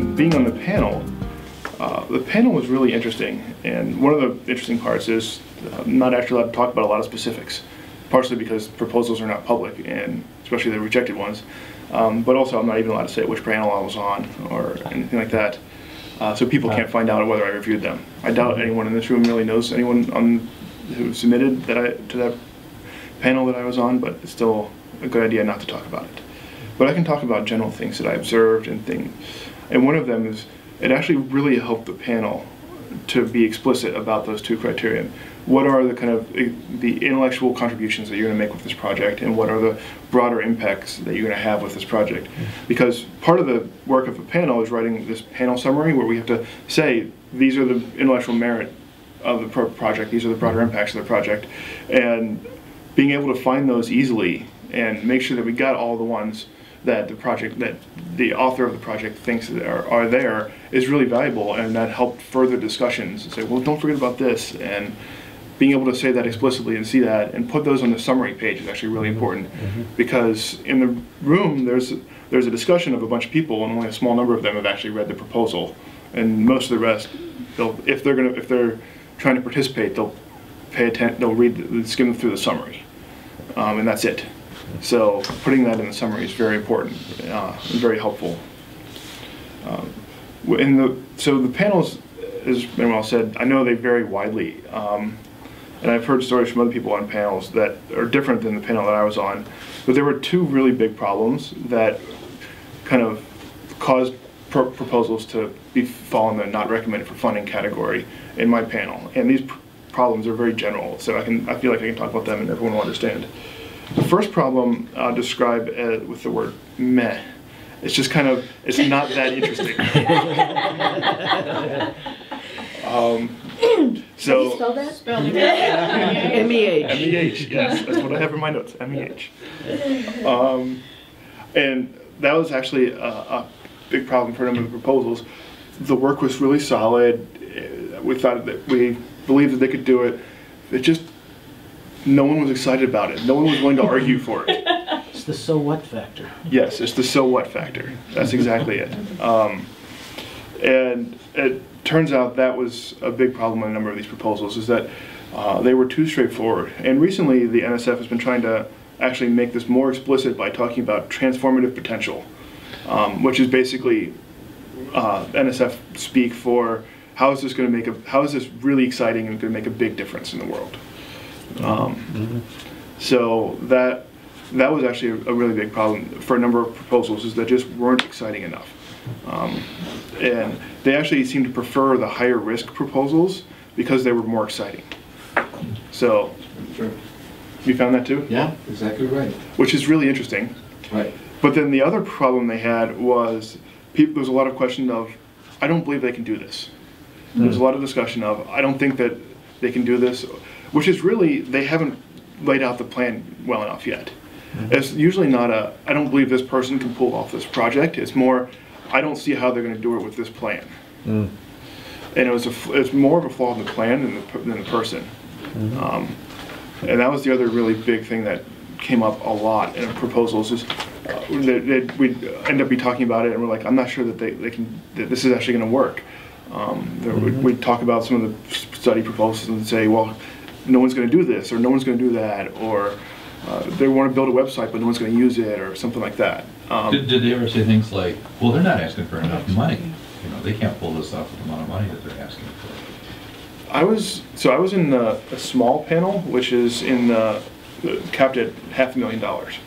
being on the panel was really interesting, and one of the interesting parts is I'm not actually allowed to talk about a lot of specifics, partially because proposals are not public, and especially the rejected ones, but also I'm not even allowed to say which panel I was on or anything like that, so people can't find out whether I reviewed them. I doubt anyone in this room really knows anyone who submitted to that panel that I was on, but it's still a good idea not to talk about it. But I can talk about general things that I observed and things, and one of them is it actually really helped the panel to be explicit about those two criteria. What are the kind of the intellectual contributions that you're going to make with this project, and what are the broader impacts that you're going to have with this project? Because part of the work of a panel is writing this panel summary where we have to say these are the intellectual merit of the project, these are the broader impacts of the project, and being able to find those easily and make sure that we got all the ones that the author of the project thinks that are there is really valuable, and that helped further discussions and say, well, don't forget about this, and being able to say that explicitly and see that and put those on the summary page is actually really important, because in the room there's a discussion of a bunch of people and only a small number of them have actually read the proposal, and most of the rest, if they're trying to participate, they'll pay attention, they'll skim through the summary, and that's it. So putting that in the summary is very important and very helpful. So the panels, as Manuel said, I know they vary widely. And I've heard stories from other people on panels that are different than the panel that I was on. But there were two really big problems that kind of caused proposals to fall in the not recommended for funding category in my panel. And these problems are very general, so I feel like I can talk about them and everyone will understand. The first problem I'll describe with the word meh. It's just kind of, it's not that interesting. So, can you spell that? M-E-H. M-E-H, yes, that's what I have in my notes, M-E-H. And that was actually a big problem for a number of the proposals. The work was really solid. We thought that we believed that they could do it. It just, no one was excited about it. No one was willing to argue for it. It's the so what factor. Yes, it's the so what factor. That's exactly it. And it turns out that was a big problem in a number of these proposals, is that they were too straightforward. And recently the NSF has been trying to actually make this more explicit by talking about transformative potential, which is basically NSF speak for how is this really exciting and going to make a big difference in the world. So that was actually a really big problem for a number of proposals, is that just weren't exciting enough, and they actually seemed to prefer the higher risk proposals because they were more exciting. So sure. You found that too? Yeah, exactly right. Which is really interesting. Right. But then the other problem they had was there was a lot of question of, I don't believe they can do this. Mm. There was a lot of discussion of, I don't think that they can do this. Which is really, they haven't laid out the plan well enough yet. It's usually not a, I don't believe this person can pull off this project. It's more, I don't see how they're going to do it with this plan. Mm. And it's more of a flaw in the plan than the person. Mm-hmm. And that was the other really big thing that came up a lot in proposals, is we'd end up talking about it and we're like, I'm not sure that that this is actually going to work. We'd talk about some of the study proposals and say, well, no one's going to do this, or no one's going to do that, or they want to build a website, but no one's going to use it, or something like that. Did they ever say things like, well, they're not asking for enough money. You know, they can't pull this off with the amount of money that they're asking for. I was in a small panel, which is capped at $500,000.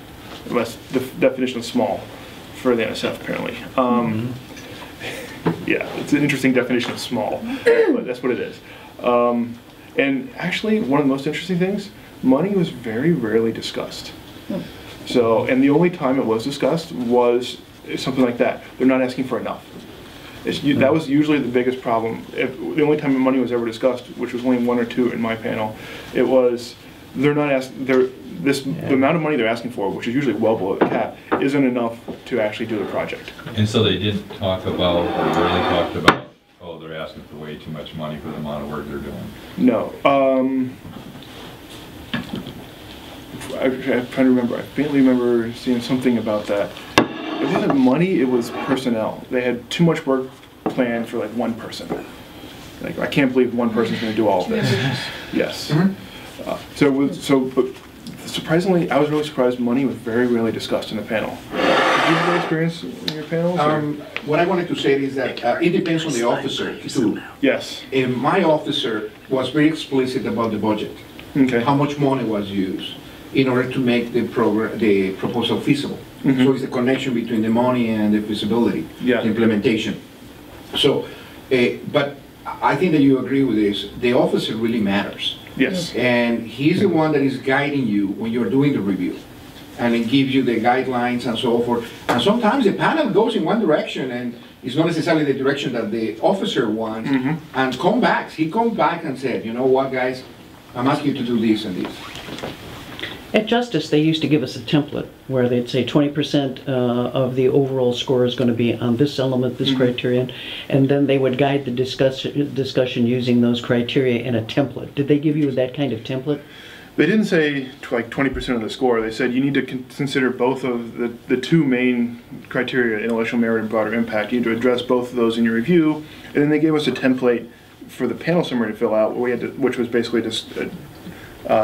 That's the definition of small for the NSF, apparently. Yeah, it's an interesting definition of small, but that's what it is. And actually, one of the most interesting things, money was very rarely discussed. Hmm. So, and the only time it was discussed was something like that. They're not asking for enough. That was usually the biggest problem. The only time money was ever discussed, which was only one or two in my panel, it was the amount of money they're asking for, which is usually well below the cap, isn't enough to actually do the project. And so they didn't talk about, they really talked about, they're asking for way too much money for the amount of work they're doing. No. I'm trying to remember. I faintly remember seeing something about that. It didn't have money, it was personnel. They had too much work planned for like one person. Like, I can't believe one person's going to do all of this. Yes. Mm-hmm. But surprisingly, I was really surprised money was very rarely discussed in the panel. Did you have any experience in your panels? What I wanted to say is that it depends on the officer, too. Yes. And my officer was very explicit about the budget, okay, how much money was used in order to make the proposal feasible. Mm-hmm. So it's the connection between the money and the feasibility, yeah, the implementation. So, but I think that you agree with this, the officer really matters. Yes. And he's the one that is guiding you when you're doing the review. And it gives you the guidelines and so forth. And sometimes the panel goes in one direction and it's not necessarily the direction that the officer wants. Mm-hmm. And he comes back and said, you know what, guys, I'm asking you to do this and this. At Justice, they used to give us a template where they'd say 20% of the overall score is going to be on this element, this mm-hmm. criterion, and then they would guide the discussion using those criteria in a template. Did they give you that kind of template? They didn't say like 20% of the score. They said you need to consider both of the two main criteria, intellectual merit and broader impact. You need to address both of those in your review, and then they gave us a template for the panel summary to fill out, where we had to, which was basically just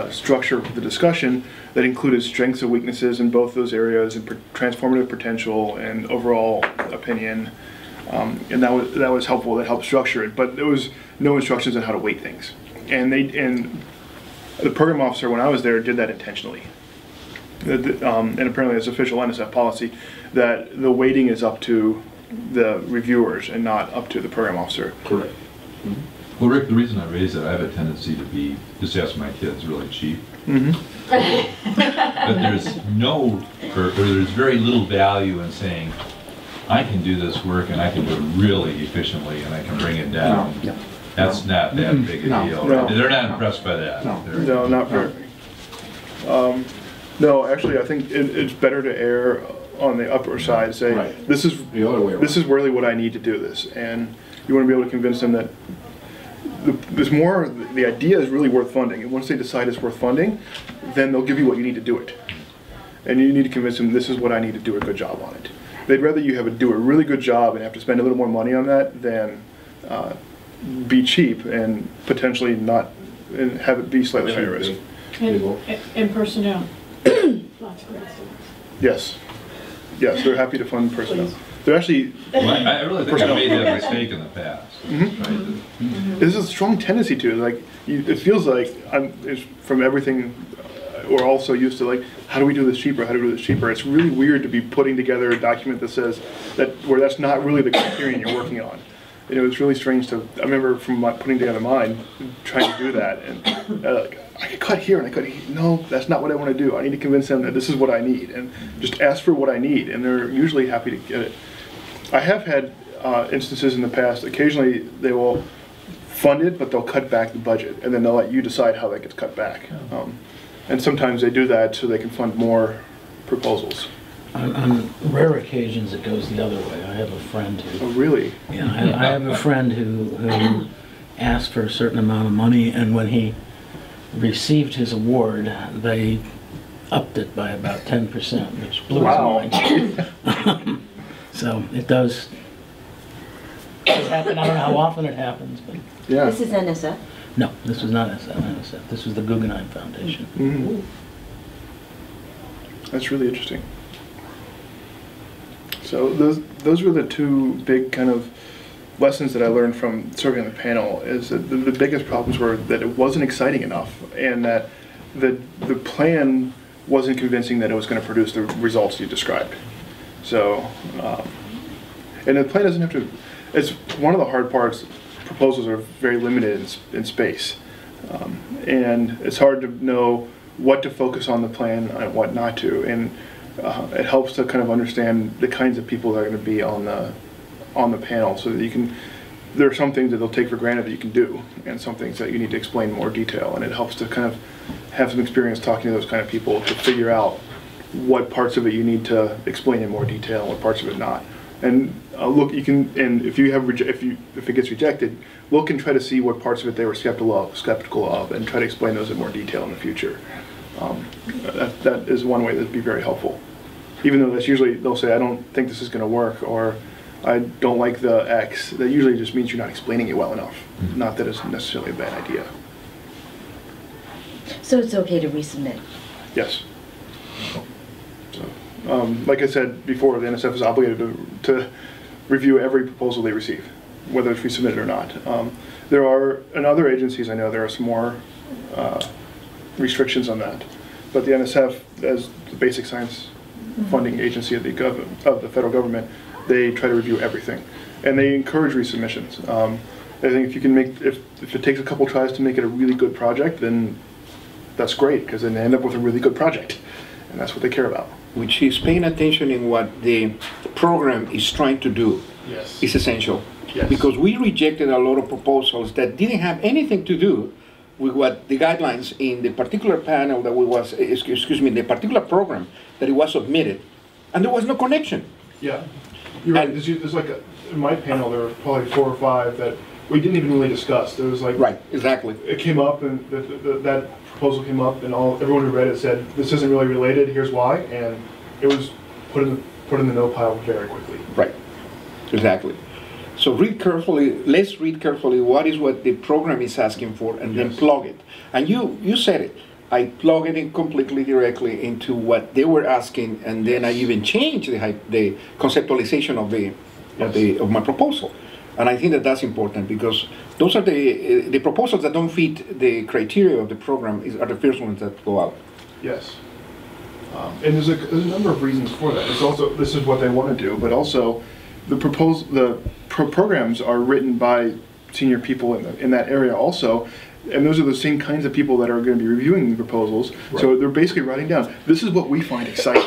structure the discussion that included strengths and weaknesses in both those areas and transformative potential and overall opinion, and that was helpful. That helped structure it, but there was no instructions on how to weight things. And the program officer when I was there did that intentionally. And apparently, it's official NSF policy that the weighting is up to the reviewers and not up to the program officer. Correct. Mm-hmm. Well, Rick, the reason I raise that, I have a tendency to be, just ask my kids, really cheap. Mm-hmm. But there's there's very little value in saying, I can do this work and I can do it really efficiently and I can bring it down. No. That's not that mm-hmm. big a deal. No. They're not impressed by that. No, not very. No, actually, I think it's better to err on the upper side, say, right, this is the other way around. This is really what I need to do this. And you want to be able to convince them that the idea is really worth funding, and once they decide it's worth funding, then they'll give you what you need to do it. And you need to convince them, this is what I need to do a good job on it. They'd rather you do a really good job and have to spend a little more money on that than be cheap and potentially not, and have it be slightly higher risk. And personnel. Lots of great students. Yes. Yes, they're happy to fund personnel. Please. They're actually. Well, I really think I made that mistake in the past. Mm-hmm. Mm-hmm. There's a strong tendency to it. Like, it feels like it's from everything. We're all so used to, like, how do we do this cheaper? How do we do this cheaper? It's really weird to be putting together a document that says where that's not really the criterion you're working on. And it was really strange to. I remember from putting together mine, trying to do that, and like, I could cut here and I could. No, that's not what I want to do. I need to convince them that this is what I need, and just ask for what I need, and they're usually happy to get it. I have had instances in the past, occasionally they will fund it, but they'll cut back the budget, and then they'll let you decide how that gets cut back. And sometimes they do that so they can fund more proposals. On rare occasions, it goes the other way. I have a friend who... Oh, really? Yeah, I have a friend who asked for a certain amount of money, and when he received his award, they upped it by about 10%, which blew his mind. So it does happen. I don't know how often it happens, but yeah. This is NSF? No, this was not NSF. This was the Guggenheim Foundation. Mm-hmm. That's really interesting. So those were the two big kind of lessons that I learned from serving on the panel, is that the biggest problems were that it wasn't exciting enough, and that the plan wasn't convincing that it was going to produce the results you described. So, and the plan doesn't have to, it's one of the hard parts, proposals are very limited in space. And it's hard to know what to focus on the plan and what not to. And it helps to kind of understand the kinds of people that are going to be on the panel, so that you can, there are some things that they'll take for granted that you can do, and some things that you need to explain in more detail. And it helps to kind of have some experience talking to those kind of people to figure out what parts of it you need to explain in more detail, and what parts of it not. And look, you can, and if it gets rejected, look and try to see what parts of it they were skeptical of, and try to explain those in more detail in the future. That is one way that'd be very helpful. even though that's usually, they'll say, I don't think this is going to work, or I don't like the X. That usually just means you're not explaining it well enough, not that it's necessarily a bad idea. So it's okay to resubmit? Yes. So, like I said before, the NSF is obligated to review every proposal they receive, whether it's resubmitted or not. There are, in other agencies I know, there are some more restrictions on that. But the NSF, as the basic science funding agency of the federal government, they try to review everything. And they encourage resubmissions. I think if you can make, if it takes a couple tries to make it a really good project, then that's great, because then they end up with a really good project. And that's what they care about. Which is paying attention in what the program is trying to do. Yes. Is essential. Yes. Because we rejected a lot of proposals that didn't have anything to do with what the guidelines in the particular panel that was, excuse me, the particular program that it was submitted, and there was no connection. Yeah, you're right. There's like a, in my panel there were probably 4 or 5 that we didn't even really discuss. There was like right, exactly. It came up, and that proposal came up, and everyone who read it said this isn't really related. Here's why, and it was put in the no pile very quickly. Right, exactly. So read carefully, let's read carefully what the program is asking for, and yes. Then plug it. And you said it. I plugged it in completely directly into what they were asking, and then I even changed the conceptualization of the, yes. of my proposal. And I think that that's important, because those are the proposals that don't fit the criteria of the program are the first ones that go out. Yes. And there's a number of reasons for that. It's also, this is what they want to do, but also the programs are written by senior people in that area also, and those are the same kinds of people that are going to be reviewing the proposals. Right. So they're basically writing down, this is what we find exciting.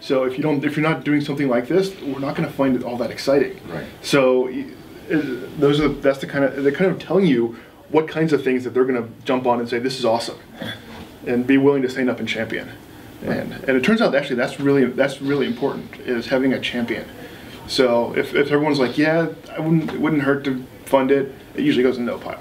So if you're not doing something like this, we're not going to find it all that exciting. Right. So they're kind of telling you what kinds of things that they're going to jump on and say this is awesome, and be willing to stand up and champion. Right. And it turns out actually that's really important, is having a champion. So if everyone's like, yeah, it wouldn't hurt to fund it, it usually goes in the no pile.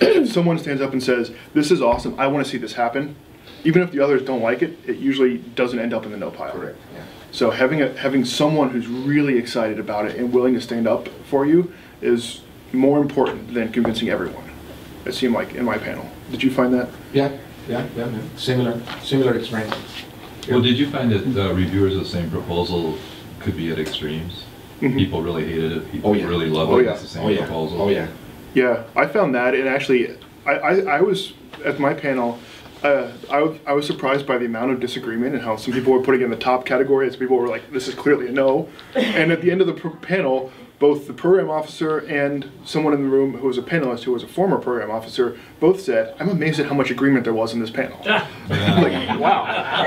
If someone stands up and says, this is awesome, I want to see this happen, even if the others don't like it, it usually doesn't end up in the no pile. Correct. Yeah. So having someone who's really excited about it and willing to stand up for you is more important than convincing everyone, it seemed like in my panel. Did you find that? Yeah. Similar experience. Yeah. Well, did you find that reviewers of the same proposal could be at extremes? Mm-hmm. People really hated it. People really loved it. Oh, yeah. It's the same proposal. Oh, yeah. Yeah, I found that, and actually, I was, at my panel, I was surprised by the amount of disagreement and how some people were putting it in the top category, and some people were like, this is clearly a no. And at the end of the panel, both the program officer and someone in the room who was a panelist, who was a former program officer, both said, I'm amazed at how much agreement there was in this panel. Like, wow. I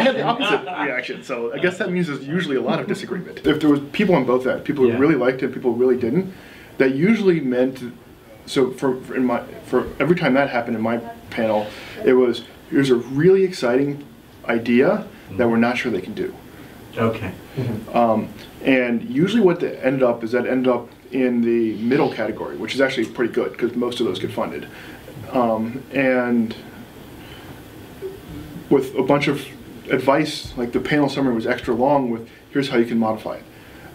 had the opposite reaction, so I guess that means there's usually a lot of disagreement. If there was people on both sides, people who really liked it, people who really didn't, that usually meant, so for every time that happened in my panel, it was, here's a really exciting idea that we're not sure they can do. Okay. Mm-hmm. And usually what that ended up is that ended up in the middle category, which is actually pretty good because most of those get funded. And with a bunch of advice, like the panel summary was extra long with, here's how you can modify it.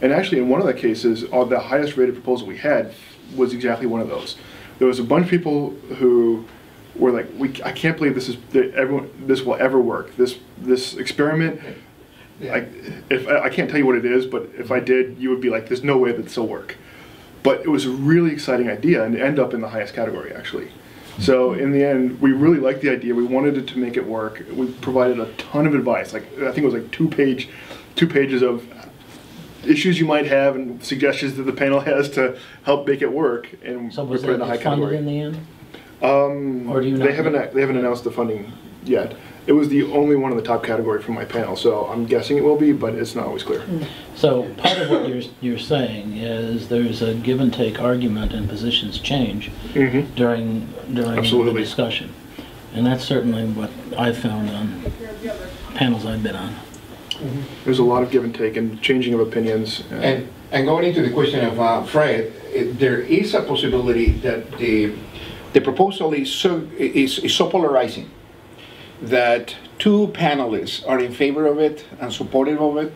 And actually in one of the cases, the highest rated proposal we had was exactly one of those. There was a bunch of people who were like, I can't believe this will ever work. This experiment, I can't tell you what it is, but if I did, you would be like, there's no way that this will work. But it was a really exciting idea, and it ended up in the highest category, actually. So in the end, we really liked the idea. We wanted it to make it work. We provided a ton of advice. Like, I think it was like two pages of issues you might have and suggestions that the panel has to help make it work. And so we put it in the high category. In the end? Or do you not they haven't announced the funding yet. It was the only one in the top category from my panel, so I'm guessing it will be, but it's not always clear. So part of what you're saying is there's a give and take argument, and positions change during the discussion, and that's certainly what I've found on panels I've been on. Mm-hmm. There's a lot of give and take and changing of opinions. And going into the question of Fred, there is a possibility that the proposal is so polarizing that Two panelists are in favor of it and supportive of it,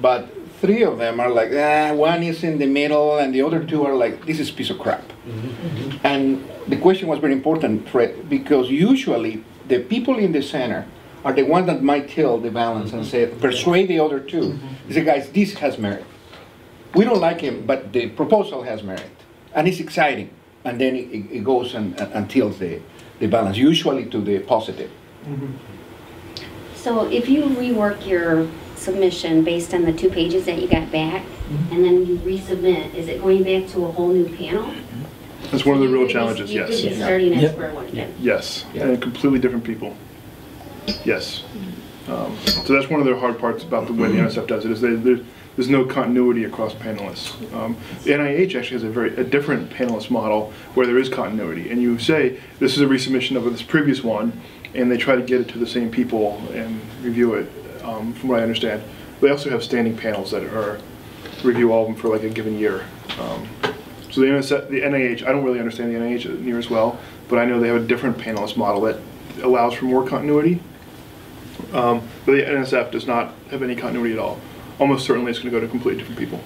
but three of them are like, one is in the middle, and the other two are like, this is a piece of crap. Mm-hmm. And the question was very important, Fred, because usually the people in the center are the ones that might tilt the balance and say, persuade the other two. Mm-hmm. Say, guys, this has merit. We don't like him, but the proposal has merit. And it's exciting. And then it goes and tilts the balance, usually to the positive. Mm-hmm. So if you rework your submission based on the two pages that you got back, mm-hmm. and then you resubmit, is it going back to a whole new panel? Mm-hmm. That's one of the real challenges, yes. You're starting at square one again. Yes, and completely different people. Yes. So that's one of the hard parts about the way the NSF does it, is there's no continuity across panelists. The NIH actually has a different panelist model where there is continuity, and you say, this is a resubmission of this previous one, and they try to get it to the same people and review it, from what I understand. They also have standing panels that are review all of them for like a given year. So the NIH, I don't really understand the NIH near as well, but I know they have a different panelist model that allows for more continuity. But the NSF does not have any continuity at all. Almost certainly it's going to go to completely different people.